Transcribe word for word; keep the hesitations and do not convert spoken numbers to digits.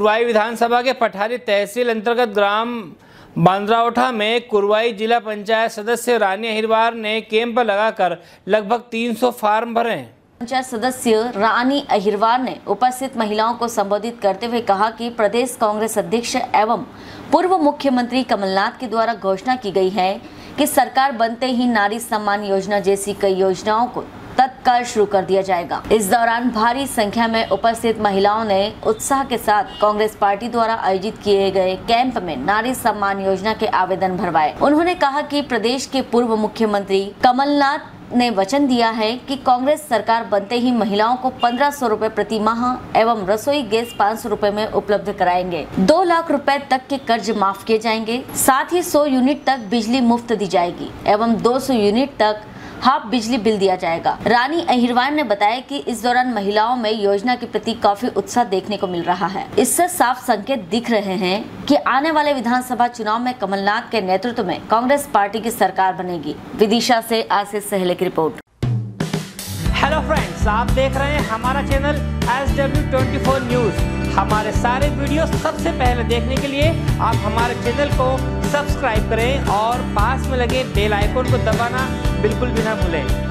कुरवाई विधानसभा के पठारी तहसील अंतर्गत ग्राम बांद्रावठा में कुरवाई जिला पंचायत सदस्य रानी अहिरवार ने कैंप लगाकर लगभग तीन सौ फार्म भरे। पंचायत सदस्य रानी अहिरवार ने उपस्थित महिलाओं को संबोधित करते हुए कहा कि प्रदेश कांग्रेस अध्यक्ष एवं पूर्व मुख्यमंत्री कमलनाथ के द्वारा घोषणा की गई है कि सरकार बनते ही नारी सम्मान योजना जैसी कई योजनाओं को तत्काल शुरू कर दिया जाएगा। इस दौरान भारी संख्या में उपस्थित महिलाओं ने उत्साह के साथ कांग्रेस पार्टी द्वारा आयोजित किए गए कैंप में नारी सम्मान योजना के आवेदन भरवाए। उन्होंने कहा कि प्रदेश के पूर्व मुख्यमंत्री कमलनाथ ने वचन दिया है कि कांग्रेस सरकार बनते ही महिलाओं को पंद्रह सौ रूपए प्रति माह एवं रसोई गैस पाँच सौ रूपए में उपलब्ध कराएंगे, दो लाख रुपए तक के कर्ज माफ किए जाएंगे, साथ ही सौ यूनिट तक बिजली मुफ्त दी जाएगी एवं दो सौ यूनिट तक हाफ बिजली बिल दिया जाएगा। रानी अहिरवार ने बताया कि इस दौरान महिलाओं में योजना के प्रति काफी उत्साह देखने को मिल रहा है। इससे साफ संकेत दिख रहे हैं कि आने वाले विधानसभा चुनाव में कमलनाथ के नेतृत्व में कांग्रेस पार्टी की सरकार बनेगी। विदिशा से आशीष सहले की रिपोर्ट। हेलो फ्रेंड्स, आप देख रहे हैं हमारा चैनल एस डब्ल्यू चौबीस न्यूज। हमारे सारे वीडियो सबसे पहले देखने के लिए आप हमारे चैनल को सब्सक्राइब करें और पास में लगे बेल आइकन को दबाना बिल्कुल भी ना भूलें।